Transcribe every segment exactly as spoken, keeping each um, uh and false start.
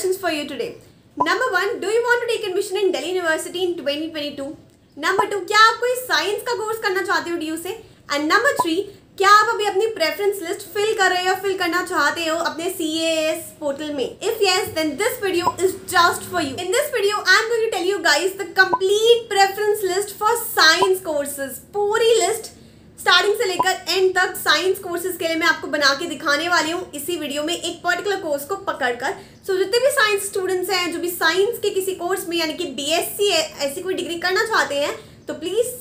questions for you today. Number one, do you want to take admission in Delhi University in twenty twenty-two? Number two, क्या आप कोई science का course करना चाहते हो DU यू से? एंड नंबर थ्री, क्या आप अभी अपनी प्रेफरेंस लिस्ट फिल कर रहे हो, फिल करना चाहते हो अपने C A S पोर्टल में? If yes, then this video is just for you. In this video, I am going to tell you guys the complete preference list for science courses. पूरी list starting से लेकर and तक science courses के लिए मैं आपको बना के दिखाने वाली हूँ इसी वीडियो में, एक पर्टिकुलर कोर्स को पकड़कर। सो so, जितने भी साइंस स्टूडेंट्स हैं जो भी साइंस के किसी कोर्स में यानी कि बीएससी ऐसी कोई डिग्री करना चाहते हैं, तो प्लीज़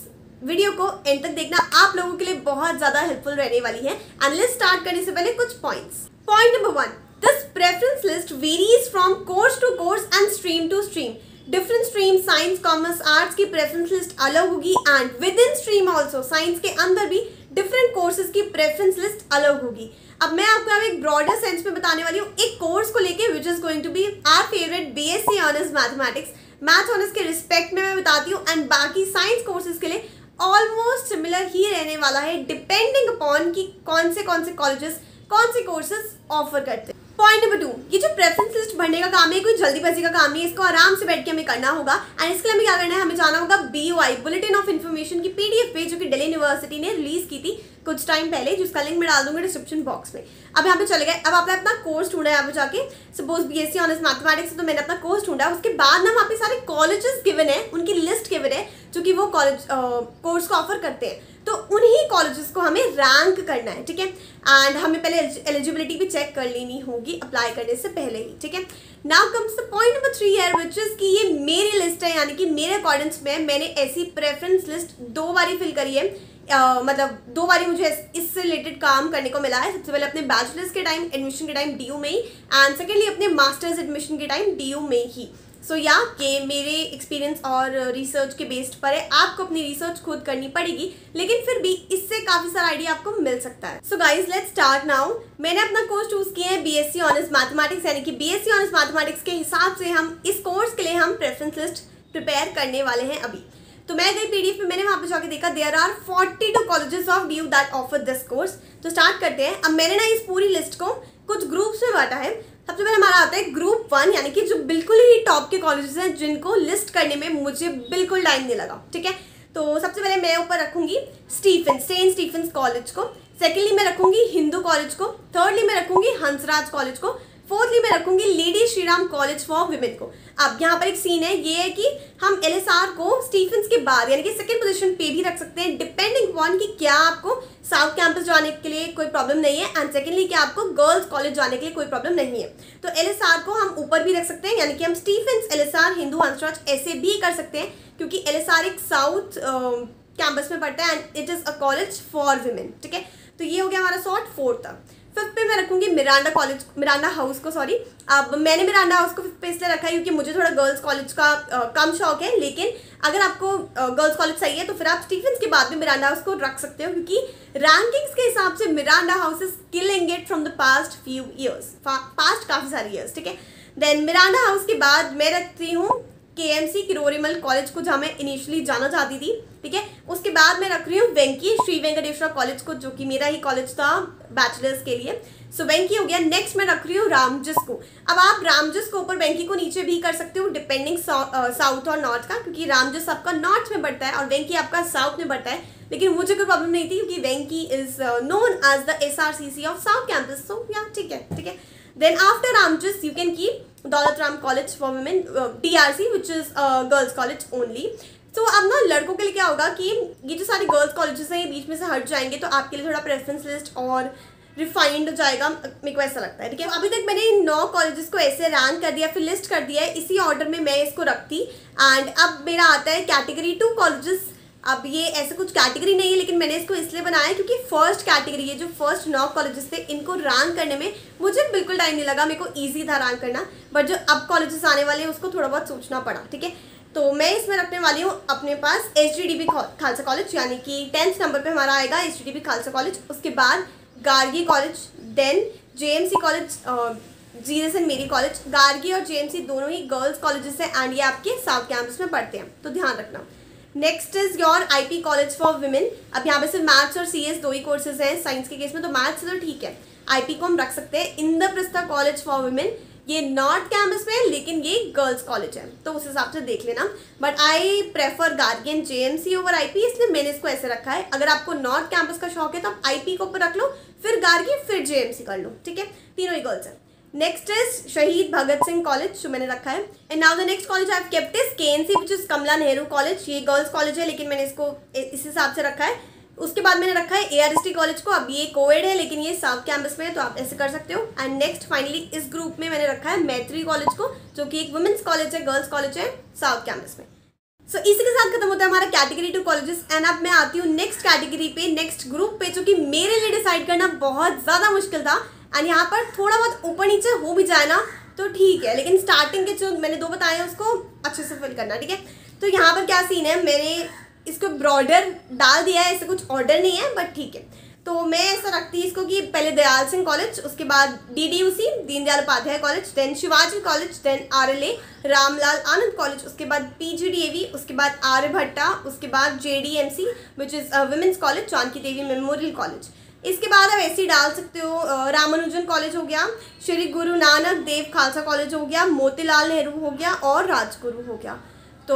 वीडियो को एंड तक देखना, आप लोगों के लिए बहुत ज़्यादा हेल्पफुल रहने वाली है। एंड लिस्ट स्टार्ट करने से पहले कुछ points. Point number one, this preference list varies from course to course and stream to stream. Different stream science, commerce, arts की प्रेफरेंस लिस्ट अलग होगी and within stream also science के अंदर भी डिफरेंट कोर्सेज की preference list अलग होगी। अब मैं आपको अब एक ब्रॉडर सेंस में बताने वाली हूँ एक कोर्स को लेके which is going to be our favourite BSc honours mathematics. Math honours के रिस्पेक्ट में मैं बताती हूँ एंड बाकी साइंस कोर्सेज के लिए ऑलमोस्ट सिमिलर ही रहने वाला है, डिपेंडिंग अपॉन कि कौन से कौन से कॉलेजेस कौन से कोर्सेज ऑफर करते हैं। पॉइंट नंबर टू, ये जो प्रेफरेंस लिस्ट भरने का काम है कोई जल्दीबाजी का काम नहीं है, इसको आराम से बैठ के हमें करना होगा। एंड इसके लिए हमें क्या करना है, हमें जाना होगा B U I bulletin of information की पीडीएफ पे जो कि दिल्ली यूनिवर्सिटी ने रिलीज की थी कुछ टाइम पहले, जिसका लिंक मैं डाल दूंगी डिस्क्रिप्शन बॉक्स में। अब यहाँ पे चले गए, अब आपने अपना कोर्स ढूंढा है यहाँ पे जाके, सपोज बीएससी ऑनर्स मैथमेटिक्स, तो मैंने अपना कोर्स ढूंढा। उसके बाद ना वहाँ पे सारे कॉलेजेस गिवन है, उनकी लिस्ट गिवन है जो कि वो कॉलेज कोर्स को ऑफर करते हैं, तो उन्हीं कॉलेजेस को हमें रैंक करना है, ठीक है। एंड हमें पहले एलिजिबिलिटी भी चेक कर लेनी होगी अप्लाई करने से पहले ही, ठीक है। Now comes the point number three है विच इज़ कि ये मेरी लिस्ट है, यानी कि मेरे अकॉर्डिंग्स में मैंने ऐसी प्रेफरेंस लिस्ट दो बारी फिल करी है। Uh, मतलब दो बारी मुझे इससे रिलेटेड काम करने को मिला है। सबसे पहले अपने बैचलर्स के टाइम एडमिशन के टाइम डी यू में ही, एंड सेकेंडली अपने मास्टर्स एडमिशन के टाइम डी यू में ही। सो so, या yeah, ये मेरे एक्सपीरियंस और रिसर्च के बेस्ड पर है, आपको अपनी रिसर्च खुद करनी पड़ेगी, लेकिन फिर भी इससे काफ़ी सारा आइडिया आपको मिल सकता है। So guys let's start now. मैंने अपना कोर्स चूज़ किया है बीएससी ऑनर्स मैथमेटिक्स, यानी कि बीएससी ऑनर्स मैथमेटिक्स के हिसाब से हम इस कोर्स के लिए हम प्रेफरेंस लिस्ट प्रिपेयर करने वाले हैं अभी। तो मैं गई पीडीएफ में, मैंने वहाँ पे जाके देखा there are forty two colleges of D U that offer this course. तो स्टार्ट करते हैं। अब मैंने ना इस पूरी लिस्ट को कुछ ग्रुप्स में बांटा है। सबसे पहले हमारा आता है ग्रुप वन, यानी कि जो बिल्कुल ही टॉप के कॉलेजेस हैं जिनको लिस्ट करने में मुझे बिल्कुल टाइम नहीं लगा, ठीक है। तो सबसे पहले मैं ऊपर रखूँगी स्टीफन सेंट स्टीफेंस कॉलेज को, सेकेंडली मैं रखूँगी हिंदू कॉलेज को, थर्डली मैं रखूँगी हंसराज कॉलेज को, फोर्थली मैं रखूंगी lady Shri Ram college for women को। अब यहाँ पर एक सीन है, ये है कि हम एलएसआर को स्टीफेंस के बाद यानी कि सेकंड पोजीशन पे भी रख सकते हैं, डिपेंडिंग ऑन कि क्या आपको साउथ कैंपस जाने के लिए कोई प्रॉब्लम नहीं है, एंड सेकेंडली क्या आपको गर्ल्स कॉलेज जाने के लिए कोई प्रॉब्लम नहीं है। तो एलएसआर को हम ऊपर भी रख सकते हैं, यानी कि हम स्टीफेंस, एलएसआर, हिंदू, हंसराज ऐसे भी कर सकते हैं, क्योंकि एलएसआर एक साउथ कैंपस में पड़ता है and it is a college for women, ठीक है। तो ये हो गया हमारा सॉर्ट फोर्थ था। फिफ्थ पे मैं रखूंगी मिरांडा कॉलेज मिरांडा हाउस को, सॉरी। अब मैंने मिरांडा हाउस को फिफ्थ पे इसलिए रखा है क्योंकि मुझे थोड़ा गर्ल्स कॉलेज का आ, कम शौक है, लेकिन अगर आपको गर्ल्स कॉलेज चाहिए तो फिर आप स्टीफेंस के बाद भी मिरांडा हाउस को रख सकते हो, क्योंकि रैंकिंग्स के हिसाब से Miranda house is killing it from the past few years, past काफ़ी सारे ईयर्स, ठीक है। देन मिरांडा हाउस के बाद मैं रखती हूँ के एम सी किरोरीमल कॉलेज को, जहाँ मैं इनिशियली जाना चाहती थी, ठीक है। उसके बाद मैं रख रही हूँ वेंकी श्री वेंकटेश्वरा कॉलेज को, जो कि मेरा ही कॉलेज था बैचलर्स के लिए, सो so, वेंकी हो गया। नेक्स्ट मैं रख रही हूँ रामजस को। अब आप रामजस को ऊपर वेंकी को नीचे भी कर सकते हो, डिपेंडिंग साउथ और नॉर्थ का, क्योंकि रामजस आपका नॉर्थ में बढ़ता है और वेंकी आपका साउथ में बढ़ता है, लेकिन मुझे कोई प्रॉब्लम नहीं थी क्योंकि Venky is known as the S R C C of south campus, so yeah ठीक है ठीक है। Then after Ramjas you can keep Daulat Ram college for women, D R C which is girls college only. तो अब ना लड़कों के लिए क्या होगा कि ये जो सारे गर्ल्स कॉलेजेस हैं ये बीच में से हट जाएंगे, तो आपके लिए थोड़ा प्रेफरेंस लिस्ट और रिफाइंड हो जाएगा, मेरे को ऐसा लगता है, ठीक है। अभी तक मैंने इन नौ कॉलेजेस को ऐसे रैंक कर दिया फिर लिस्ट कर दिया है, इसी ऑर्डर में मैं इसको रखती। एंड अब मेरा आता है कैटेगरी टू कॉलेजेस। अब ये ऐसे कुछ कैटेगरी नहीं है, लेकिन मैंने इसको इसलिए बनाया क्योंकि फर्स्ट कैटेगरी ये जो फर्स्ट नौ कॉलेजेस थे इनको रैंक करने में मुझे बिल्कुल टाइम नहीं लगा, मेरे को ईजी था रैंक करना, बट जो अब कॉलेजेस आने वाले हैं उसको थोड़ा बहुत सोचना पड़ा, ठीक है। तो मैं इसमें रखने वाली हूँ अपने पास S G D B Khalsa college, यानी कि टेंथ नंबर पे हमारा आएगा S G D B Khalsa college, उसके बाद Gargi college, then J M C college, जीरस and मेरी कॉलेज। गार्गी और जे एम सी दोनों ही गर्ल्स कॉलेजेस हैं एंड ये आपके साउथ कैंपस में पढ़ते हैं, तो ध्यान रखना। Next is your I P college for women. अब यहाँ पे सिर्फ मैथ्स और सी एस दो ही कोर्सेज हैं साइंस के केस में, तो मैथ्स तो ठीक है, आई पी को हम रख सकते हैं। इंद्रप्रस्थ कॉलेज फॉर वुमेन ये नॉर्थ कैंपस में है लेकिन ये गर्ल्स कॉलेज है, तो उस हिसाब से देख लेना। But I prefer Gargi and JMC over IP, इसलिए मैंने इसको ऐसे रखा है। अगर आपको नॉर्थ कैंपस का शौक है तो आप आईपी को ऊपर रख लो, फिर गार्गी, फिर जेएमसी कर लो, ठीक है। तीनों ही गर्ल्स है। Next is Shaheed Bhagat Singh college, जो मैंने रखा है। And now the next college I have kept is KNC which is Kamala Nehru college. ये गर्ल्स कॉलेज है लेकिन मैंने इसको इस हिसाब से रखा है। उसके बाद मैंने रखा है एआरएसटी कॉलेज को। अब ये कोविड है लेकिन ये साउथ कैंपस में है, तो आप ऐसे कर सकते हो। एंड नेक्स्ट फाइनली इस ग्रुप में मैंने रखा है मैत्री कॉलेज को, जो कि एक वुमेंस कॉलेज है, गर्ल्स कॉलेज है, साउथ कैंपस में। सो so, इसी के साथ खत्म होता है हमारा कैटेगरी टू कॉलेजेस। एंड अब मैं आती हूँ नेक्स्ट कैटेगरी पे, नेक्स्ट ग्रुप पे, जो कि मेरे लिए डिसाइड करना बहुत ज़्यादा मुश्किल था। एंड यहाँ पर थोड़ा बहुत ऊपर नीचे हो भी जाए ना तो ठीक है, लेकिन स्टार्टिंग के जो मैंने दो बताए हैं उसको अच्छे से फिल करना, ठीक है। तो यहाँ पर क्या सीन है, मैंने इसको ब्रॉडर डाल दिया है, ऐसे कुछ ऑर्डर नहीं है बट ठीक है। तो मैं ऐसा रखती इसको कि पहले दयाल सिंह कॉलेज, उसके बाद DDUC Deendayal Upadhyaya college, then Shivaji college, then RLA Ramlal Anand college, उसके बाद पीजीडीएवी, उसके बाद आर भट्टा, उसके बाद JDMC which is women's college, Janki Devi memorial college. इसके बाद आप ऐसे ही डाल सकते हो, रामानुजन कॉलेज हो गया, श्री गुरु नानक देव खालसा कॉलेज हो गया, मोतीलाल नेहरू हो गया और राजगुरु हो गया। तो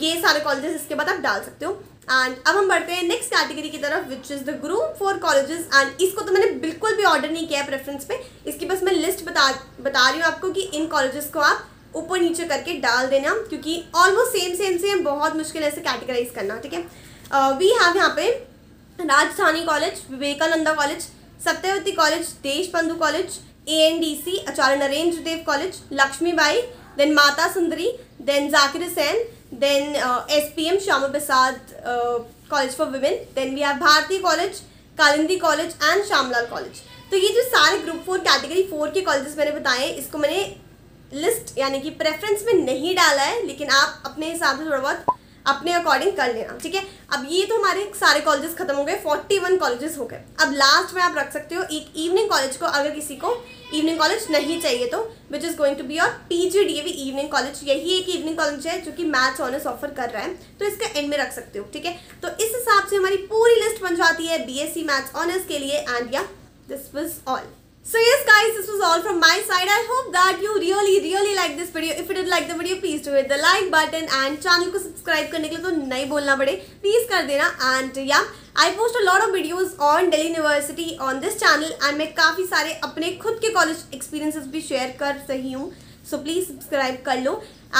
ये सारे कॉलेजेस इसके बाद आप डाल सकते हो। एंड अब हम बढ़ते हैं नेक्स्ट कैटेगरी की तरफ which is the group for colleges. And इसको तो मैंने बिल्कुल भी ऑर्डर नहीं किया है प्रेफरेंस पे, इसकी बस मैं लिस्ट बता बता रही हूँ आपको कि इन कॉलेजेस को आप ऊपर नीचे करके डाल देना, क्योंकि ऑलमोस्ट सेम सेम से बहुत मुश्किल है इसे कैटेगराइज करना, ठीक है। वी हैव यहाँ पे Rajdhani college, Vivekananda college, Satyawati college, Deshbandhu college, A N D C Acharya Narendra Dev college, Lakshmibai, then Mata Sundari, then Zakir Hussain, then S P M Shyama Prasad college for women, then we have Bharati college, Kalindi college and Shyamlal college. तो ये जो सारे ग्रुप फोर कैटेगरी फोर के colleges मैंने बताए हैं, इसको मैंने लिस्ट यानी कि प्रेफरेंस में नहीं डाला है, लेकिन आप अपने हिसाब से थोड़ा बहुत अपने अकॉर्डिंग कर लेना, ठीक है। अब ये तो हमारे सारे कॉलेजेस खत्म हो गए, फोर्टी वन कॉलेजेस हो गए। अब लास्ट में आप रख सकते हो एक इवनिंग कॉलेज को, अगर किसी को इवनिंग कॉलेज नहीं चाहिए तो, which is going to be your PGDAV evening college. यही एक इवनिंग कॉलेज है जो कि मैथ्स ऑनर्स ऑफर कर रहा है, तो इसका एंड में रख सकते हो, ठीक है। तो इस हिसाब से हमारी पूरी लिस्ट बन जाती है बीएससी मैथ्स ऑनर्स के लिए। And yeah this was all. So yes guys, this was all from my side. I hope that you really really like this video. If you did like the video, please do hit the like button and channel को subscribe करने के लिए तो नहीं बोलना पड़े, please कर देना। And yeah, I post a lot of videos on Delhi University on this channel and मैं काफ़ी सारे अपने खुद के college experiences भी share कर रही हूँ, so please subscribe कर लो।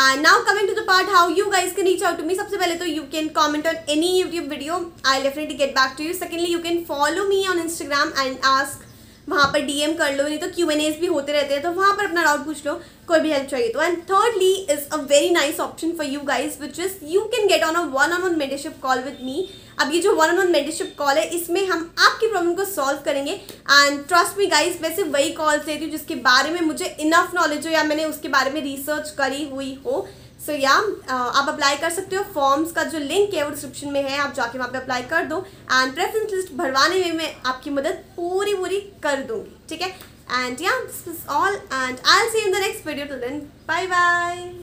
And now coming to the part how you guys can reach out to me. सबसे पहले तो you can comment on any YouTube video, I'll definitely get back to you. Secondly, you can follow me on Instagram and ask, वहाँ पर DM कर लो, नहीं तो Q N as भी होते रहते हैं, तो वहाँ पर अपना डाउट पूछ लो, कोई भी हेल्प चाहिए तो। And thirdly is a very nice option for you guys which is you can get on a one on one mentorship call with me. अब ये जो one on one mentorship call है, इसमें हम आपकी प्रॉब्लम को सॉल्व करेंगे। And trust me guys, वैसे वही कॉल्स लेती हूँ जिसके बारे में मुझे इनफ नॉलेज हो या मैंने उसके बारे में रिसर्च करी हुई हो। सो so, या yeah, आप अप्लाई कर सकते हो। फॉर्म्स का जो लिंक है वो डिस्क्रिप्शन में है, आप जाके वहाँ पे अप्लाई कर दो। एंड प्रेफरेंस लिस्ट भरवाने में मैं आपकी मदद पूरी पूरी कर दूँगी, ठीक है। And yeah this is all and I I'll see you in the next video. Till then, bye bye.